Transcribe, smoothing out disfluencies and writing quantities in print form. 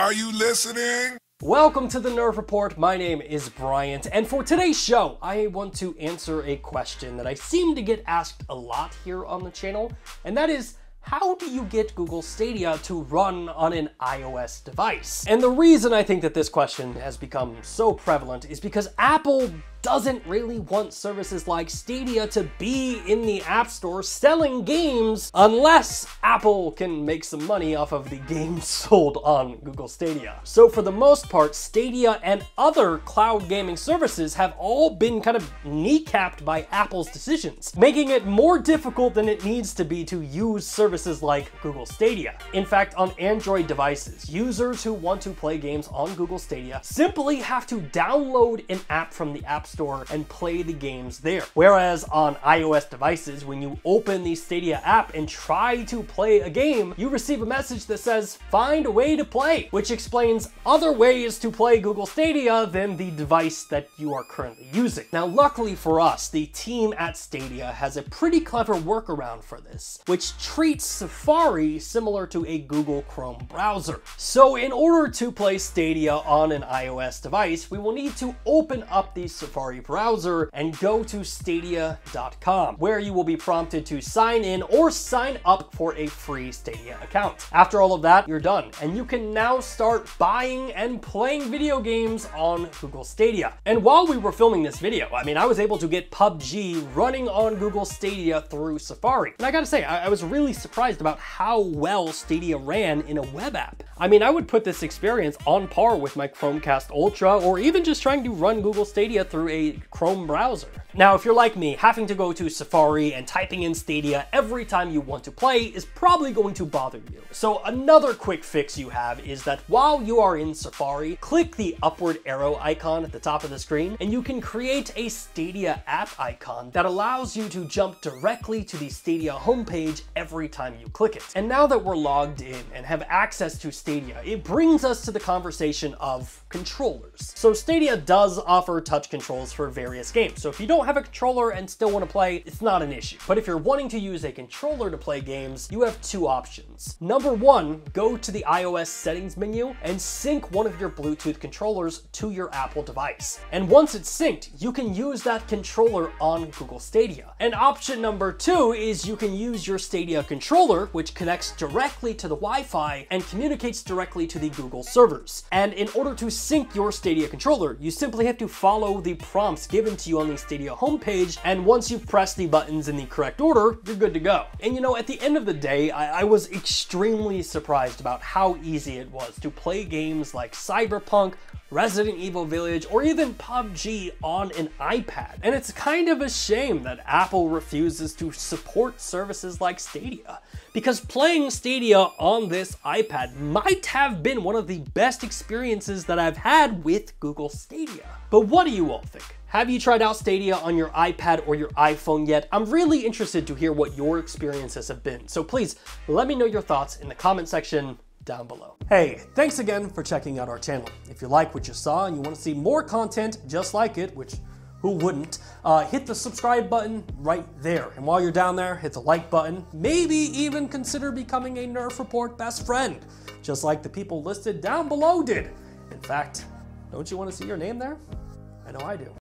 Are you listening? Welcome to the Nerf Report. My name is Bryant, and for today's show, I want to answer a question that I seem to get asked a lot here on the channel, and that is, how do you get Google Stadia to run on an iOS device? And the reason I think that this question has become so prevalent is because Apple doesn't really want services like Stadia to be in the App Store selling games unless Apple can make some money off of the games sold on Google Stadia. So for the most part, Stadia and other cloud gaming services have all been kind of kneecapped by Apple's decisions, making it more difficult than it needs to be to use services like Google Stadia. In fact, on Android devices, users who want to play games on Google Stadia simply have to download an app from the App Store and play the games there. Whereas on iOS devices, when you open the Stadia app and try to play a game, you receive a message that says, "Find a way to play," which explains other ways to play Google Stadia than the device that you are currently using. Now, luckily for us, the team at Stadia has a pretty clever workaround for this, which treats Safari similar to a Google Chrome browser. So in order to play Stadia on an iOS device, we will need to open up the Safari browser and go to stadia.com, where you will be prompted to sign in or sign up for a free Stadia account. After all of that, you're done, and you can now start buying and playing video games on Google Stadia. And while we were filming this video, I was able to get PUBG running on Google Stadia through Safari. And I gotta say, I was really surprised about how well Stadia ran in a web app. I would put this experience on par with my Chromecast Ultra, or even just trying to run Google Stadia through a Chrome browser. Now, if you're like me, having to go to Safari and typing in Stadia every time you want to play is probably going to bother you. So another quick fix you have is that while you are in Safari, click the upward arrow icon at the top of the screen, and you can create a Stadia app icon that allows you to jump directly to the Stadia homepage every time you click it. And now that we're logged in and have access to Stadia, it brings us to the conversation of controllers. So Stadia does offer touch controls for various games, so if you don't have a controller and still want to play, it's not an issue. But if you're wanting to use a controller to play games, you have two options. Number one, go to the iOS settings menu and sync one of your Bluetooth controllers to your Apple device. And once it's synced, you can use that controller on Google Stadia. And option number two is you can use your Stadia controller, which connects directly to the Wi-Fi and communicates directly to the Google servers. And in order to sync your Stadia controller, you simply have to follow the prompts given to you on the Stadia homepage, and once you press the buttons in the correct order, you're good to go. And you know, at the end of the day, I was extremely surprised about how easy it was to play games like Cyberpunk, Resident Evil Village, or even PUBG on an iPad. And it's kind of a shame that Apple refuses to support services like Stadia, because playing Stadia on this iPad might have been one of the best experiences that I've had with Google Stadia. But what do you all think? Have you tried out Stadia on your iPad or your iPhone yet? I'm really interested to hear what your experiences have been, so please let me know your thoughts in the comment section down below. Hey, thanks again for checking out our channel. If you like what you saw and you want to see more content just like it, which who wouldn't, hit the subscribe button right there. And while you're down there, hit the like button. Maybe even consider becoming a Nerf Report best friend, just like the people listed down below did. In fact, don't you want to see your name there? I know I do.